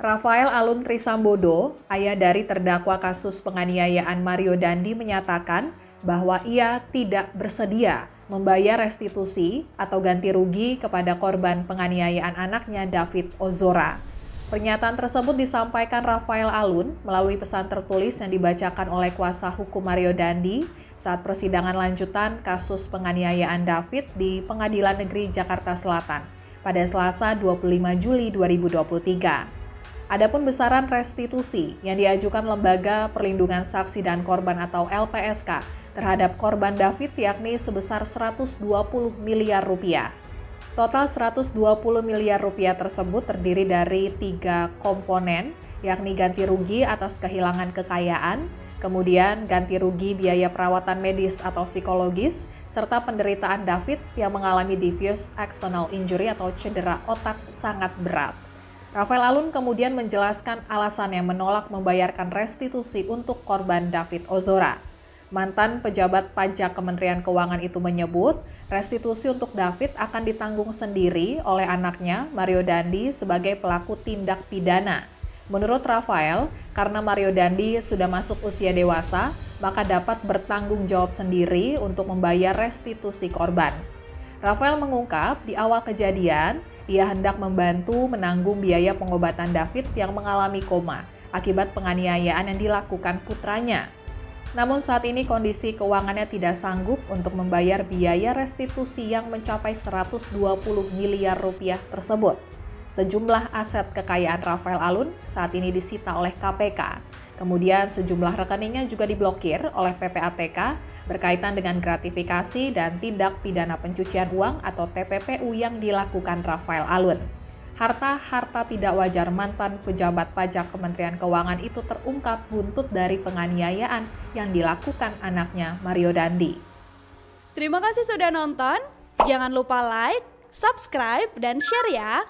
Rafael Alun Trisambodo, ayah dari terdakwa kasus penganiayaan Mario Dandy, menyatakan bahwa ia tidak bersedia membayar restitusi atau ganti rugi kepada korban penganiayaan anaknya David Ozora. Pernyataan tersebut disampaikan Rafael Alun melalui pesan tertulis yang dibacakan oleh kuasa hukum Mario Dandy saat persidangan lanjutan kasus penganiayaan David di Pengadilan Negeri Jakarta Selatan pada Selasa 25 Juli 2023. Adapun besaran restitusi yang diajukan Lembaga Perlindungan Saksi dan Korban atau LPSK terhadap korban David yakni sebesar 120 miliar rupiah. Total 120 miliar rupiah tersebut terdiri dari 3 komponen, yakni ganti rugi atas kehilangan kekayaan, kemudian ganti rugi biaya perawatan medis atau psikologis, serta penderitaan David yang mengalami diffuse axonal injury atau cedera otak sangat berat. Rafael Alun kemudian menjelaskan alasannya menolak membayarkan restitusi untuk korban David Ozora. Mantan pejabat pajak Kementerian Keuangan itu menyebut, restitusi untuk David akan ditanggung sendiri oleh anaknya Mario Dandy sebagai pelaku tindak pidana. Menurut Rafael, karena Mario Dandy sudah masuk usia dewasa, maka dapat bertanggung jawab sendiri untuk membayar restitusi korban. Rafael mengungkap di awal kejadian, ia hendak membantu menanggung biaya pengobatan David yang mengalami koma akibat penganiayaan yang dilakukan putranya. Namun saat ini kondisi keuangannya tidak sanggup untuk membayar biaya restitusi yang mencapai 120 miliar rupiah tersebut. Sejumlah aset kekayaan Rafael Alun saat ini disita oleh KPK. Kemudian sejumlah rekeningnya juga diblokir oleh PPATK berkaitan dengan gratifikasi dan tindak pidana pencucian uang atau TPPU yang dilakukan Rafael Alun. Harta-harta tidak wajar mantan pejabat pajak Kementerian Keuangan itu terungkap buntut dari penganiayaan yang dilakukan anaknya Mario Dandy. Terima kasih sudah nonton. Jangan lupa like, subscribe, dan share ya!